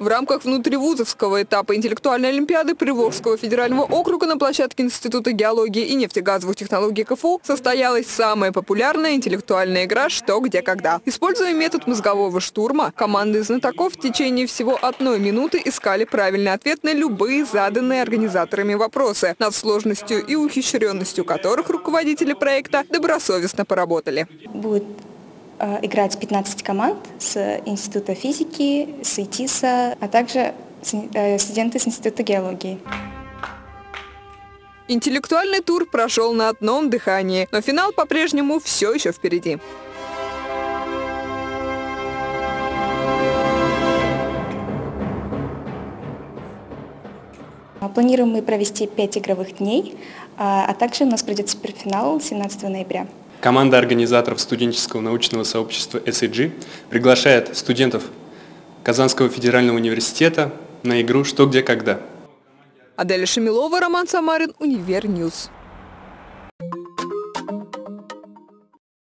В рамках внутривузовского этапа интеллектуальной олимпиады Приволжского федерального округа на площадке Института геологии и нефтегазовых технологий КФУ состоялась самая популярная интеллектуальная игра «Что? Где? Когда?». Используя метод мозгового штурма, команды знатоков в течение всего 1 минуты искали правильный ответ на любые заданные организаторами вопросы, над сложностью и ухищренностью которых руководители проекта добросовестно поработали. Будет играть 15 команд с Института физики, с ИТИСа, а также студенты с Института геологии. Интеллектуальный тур прошел на одном дыхании, но финал по-прежнему все еще впереди. Планируем мы провести 5 игровых дней, а также у нас пройдет суперфинал 17 ноября. Команда организаторов студенческого научного сообщества SAG приглашает студентов Казанского федерального университета на игру «Что? Где? Когда?». Шемилова, Роман Самарин, Универньюз.